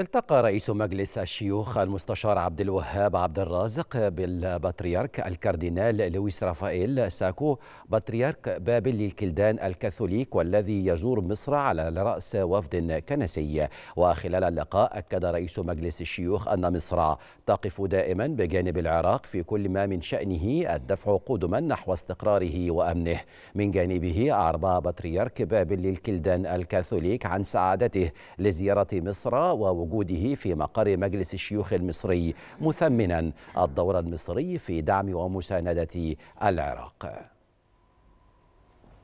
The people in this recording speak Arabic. التقى رئيس مجلس الشيوخ المستشار عبد الوهاب عبد الرازق بالبطريرك الكاردينال لويس رافائيل ساكو بطريرك بابل للكلدان الكاثوليك، والذي يزور مصر على رأس وفد كنسي. وخلال اللقاء أكد رئيس مجلس الشيوخ أن مصر تقف دائما بجانب العراق في كل ما من شأنه الدفع قدما نحو استقراره وأمنه. من جانبه أعرب بطريرك بابل للكلدان الكاثوليك عن سعادته لزيارة مصر ووجوده في مقر مجلس الشيوخ المصري، مثمنا الدور المصري في دعم ومساندة العراق.